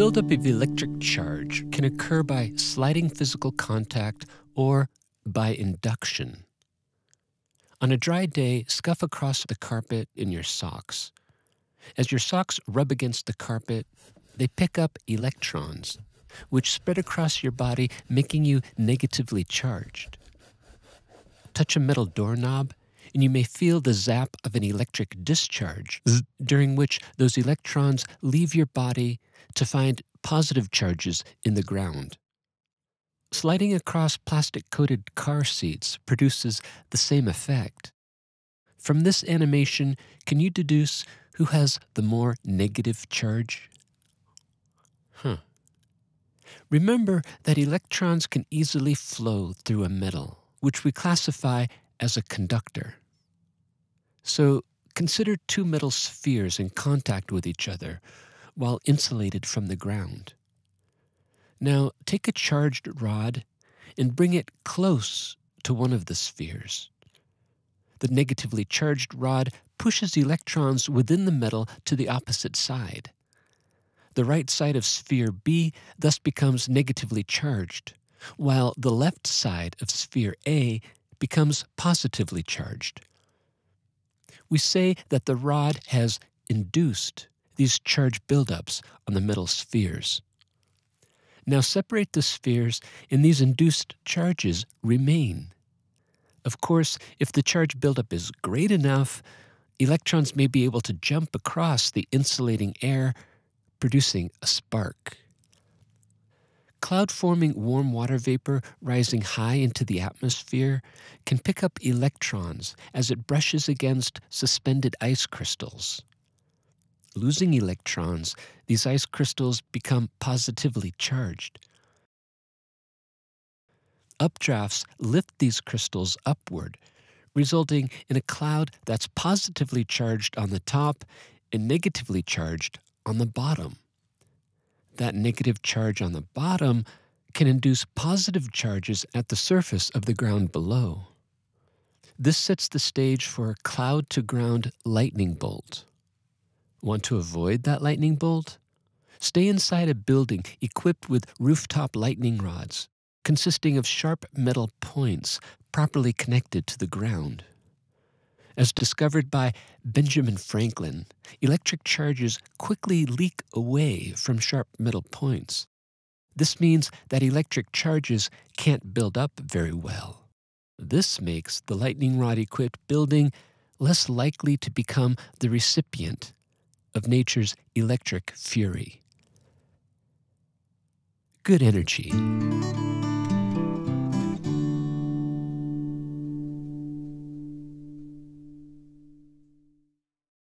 buildup of electric charge can occur by sliding physical contact or by induction. On a dry day, scuff across the carpet in your socks. As your socks rub against the carpet, they pick up electrons, which spread across your body, making you negatively charged. Touch a metal doorknob, and you may feel the zap of an electric discharge, during which those electrons leave your body to find positive charges in the ground. Sliding across plastic-coated car seats produces the same effect. From this animation, can you deduce who has the more negative charge? Remember that electrons can easily flow through a metal, which we classify as a conductor. So consider two metal spheres in contact with each other while insulated from the ground. Now take a charged rod and bring it close to one of the spheres. The negatively charged rod pushes electrons within the metal to the opposite side. The right side of sphere B thus becomes negatively charged, while the left side of sphere A becomes positively charged. We say that the rod has induced these charge buildups on the metal spheres. Now separate the spheres, and these induced charges remain. Of course, if the charge buildup is great enough, electrons may be able to jump across the insulating air, producing a spark. Cloud-forming warm water vapor rising high into the atmosphere can pick up electrons as it brushes against suspended ice crystals. Losing electrons, these ice crystals become positively charged. Updrafts lift these crystals upward, resulting in a cloud that's positively charged on the top and negatively charged on the bottom. That negative charge on the bottom can induce positive charges at the surface of the ground below. This sets the stage for a cloud-to-ground lightning bolt. Want to avoid that lightning bolt? Stay inside a building equipped with rooftop lightning rods, consisting of sharp metal points properly connected to the ground. As discovered by Benjamin Franklin, electric charges quickly leak away from sharp metal points. This means that electric charges can't build up very well. This makes the lightning rod-equipped building less likely to become the recipient of nature's electric fury. Good energy.